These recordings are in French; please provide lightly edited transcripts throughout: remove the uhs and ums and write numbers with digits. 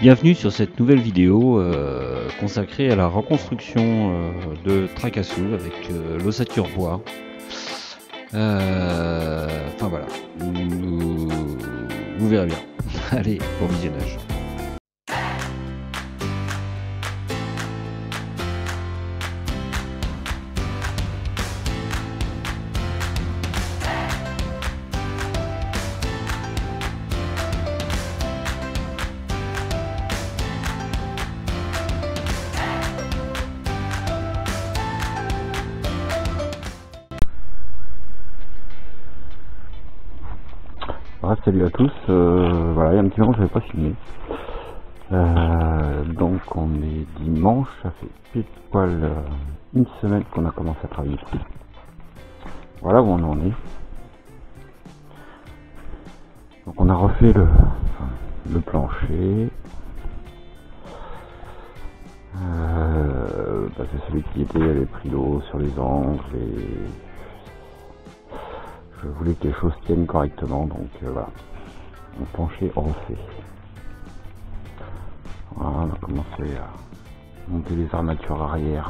Bienvenue sur cette nouvelle vidéo consacrée à la reconstruction de Trakassou avec l'ossature bois. Enfin voilà, vous verrez bien. Allez, bon visionnage. Salut à tous, voilà, il y a un petit moment que je n'avais pas filmé, donc on est dimanche, ça fait pile poil une semaine qu'on a commencé à travailler. Voilà où on en est. Donc on a refait le plancher, parce que celui qui était avait pris l'eau sur les angles et... je voulais que les choses tiennent correctement, donc voilà, mon plancher refait. Voilà, on a commencé à monter les armatures arrière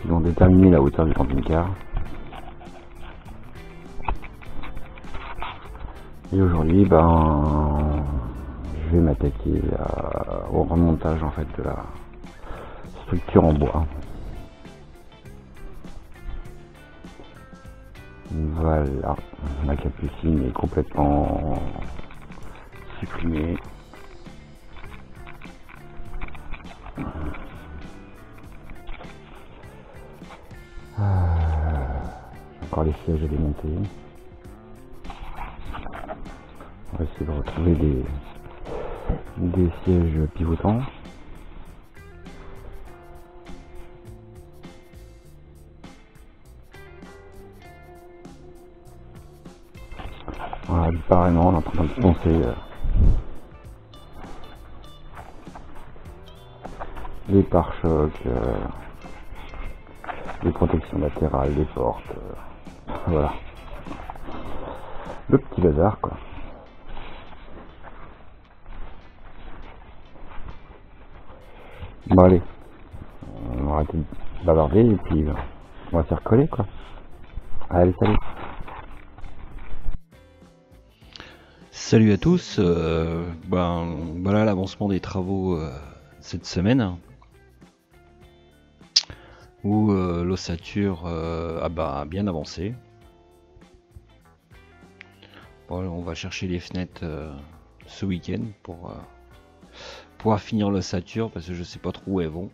qui vont déterminer la hauteur du camping-car. Et aujourd'hui, ben, je vais m'attaquer au remontage en fait de la structure en bois. Voilà, la capucine est complètement supprimée. Encore les sièges à démonter. On va essayer de retrouver des sièges pivotants. Voilà, apparemment, on est en train de poncer les pare-chocs, les protections latérales, les portes, voilà. Le petit bazar, quoi. Bon, allez, on va arrêter de bavarder et puis on va se recoller, quoi. Allez, salut! Salut à tous, voilà l'avancement des travaux cette semaine où l'ossature a bien avancé. Bon, on va chercher les fenêtres ce week-end pour pouvoir finir l'ossature parce que je sais pas trop où elles vont.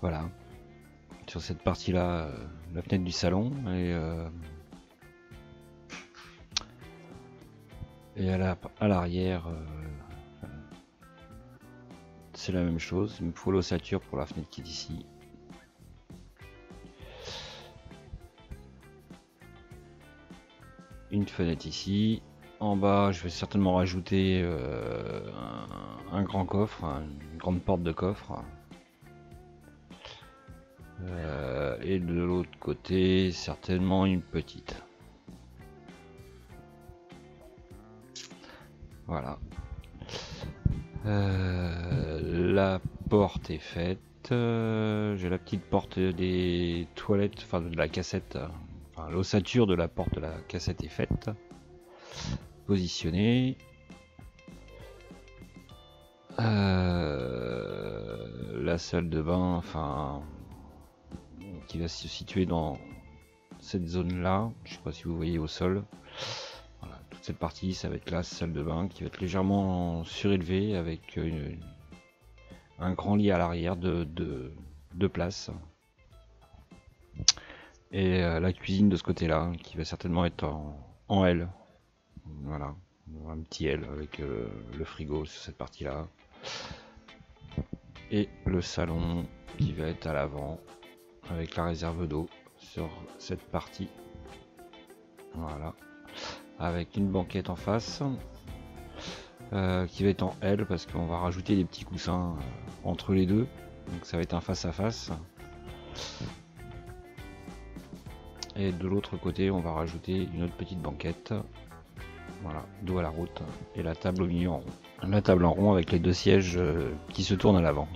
Voilà, sur cette partie là, la fenêtre du salon et à l'arrière, c'est la même chose. Il me faut l'ossature pour la fenêtre qui est ici. Une fenêtre ici. En bas, je vais certainement rajouter un grand coffre, une grande porte de coffre. Et de l'autre côté, certainement une petite. Voilà, la porte est faite, j'ai la petite porte des toilettes, enfin de la cassette, enfin l'ossature de la porte de la cassette est faite, positionnée. La salle de bain, enfin, qui va se situer dans cette zone-là, je sais pas si vous voyez au sol. Cette partie, ça va être la salle de bain qui va être légèrement surélevée avec un grand lit à l'arrière de place, et la cuisine de ce côté là qui va certainement être en L. Voilà, un petit L avec le frigo sur cette partie là, et le salon qui va être à l'avant avec la réserve d'eau sur cette partie. Voilà, avec une banquette en face qui va être en L parce qu'on va rajouter des petits coussins entre les deux, donc ça va être un face à face. et de l'autre côté on va rajouter une autre petite banquette, voilà, dos à la route, et la table au milieu en rond, la table en rond avec les deux sièges qui se tournent à l'avant.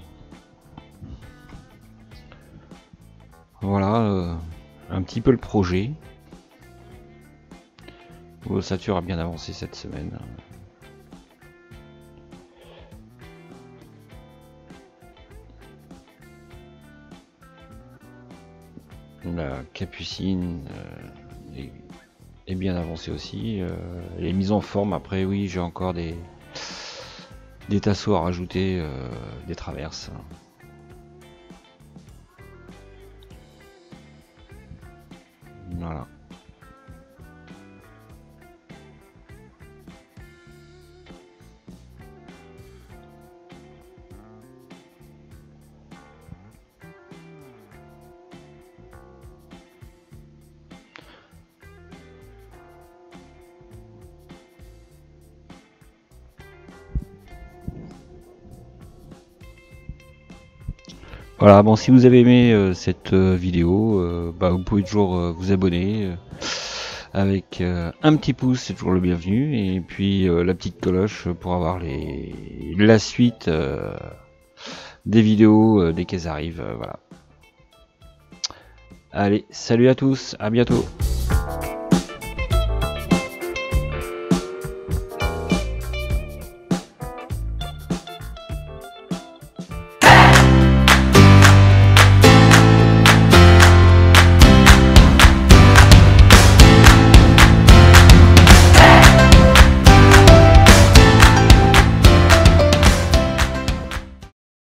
Voilà un petit peu le projet. L'ossature a bien avancé cette semaine. La capucine est bien avancée aussi. Les mises en forme, après oui, j'ai encore des tasseaux à rajouter, des traverses. Voilà. Voilà, bon, si vous avez aimé cette vidéo, vous pouvez toujours vous abonner avec un petit pouce, c'est toujours le bienvenu, et puis la petite cloche pour avoir la suite des vidéos dès qu'elles arrivent. Voilà. Allez, salut à tous, à bientôt.